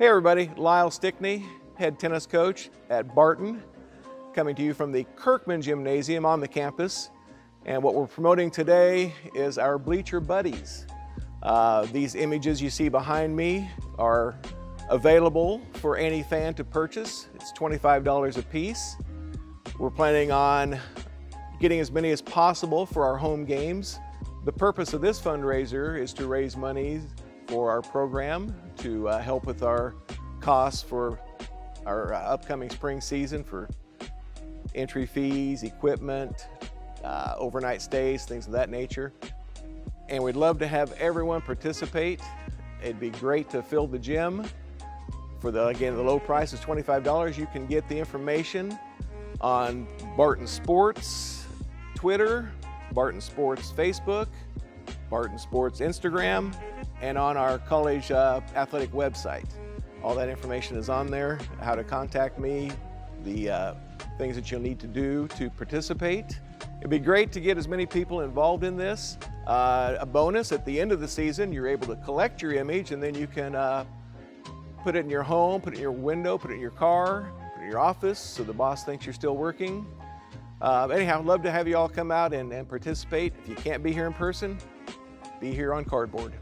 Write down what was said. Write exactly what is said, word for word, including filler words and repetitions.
Hey everybody, Lyle Stickney, head tennis coach at Barton, coming to you from the Kirkman Gymnasium on the campus. And what we're promoting today is our Bleacher Buddies. Uh, these images you see behind me are available for any fan to purchase. It's twenty-five dollars a piece. We're planning on getting as many as possible for our home games. The purpose of this fundraiser is to raise money for our program to uh, help with our costs for our uh, upcoming spring season for entry fees, equipment, uh, overnight stays, things of that nature. And we'd love to have everyone participate. It'd be great to fill the gym. For the, again, the low price is twenty-five dollars. You can get the information on Barton Sports Twitter, Barton Sports Facebook, Barton Sports Instagram, and on our college uh, athletic website. All that information is on there, how to contact me, the uh, things that you'll need to do to participate. It'd be great to get as many people involved in this. Uh, a bonus, at the end of the season, you're able to collect your image and then you can uh, put it in your home, put it in your window, put it in your car, put it in your office so the boss thinks you're still working. Uh, anyhow, I'd love to have you all come out and, and participate. If you can't be here in person, be here on cardboard.